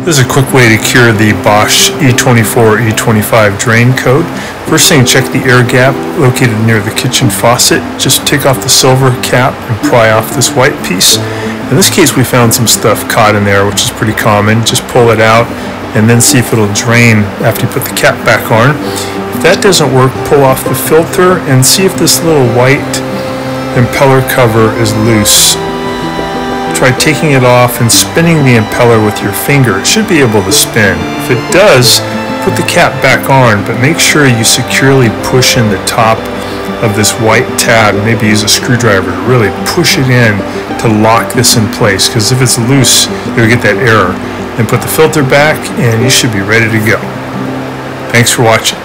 This is a quick way to cure the Bosch E24, E25 drain coat. First thing, check the air gap located near the kitchen faucet. Just take off the silver cap and pry off this white piece. In this case, we found some stuff caught in there, which is pretty common. Just pull it out and then see if it'll drain after you put the cap back on. If that doesn't work, pull off the filter and see if this little white impeller cover is loose. Try taking it off and spinning the impeller with your finger. It should be able to spin. If it does, put the cap back on, but make sure you securely push in the top of this white tab. Maybe use a screwdriver to really push it in to lock this in place, because if it's loose, you'll get that error. Then put the filter back and you should be ready to go. Thanks for watching.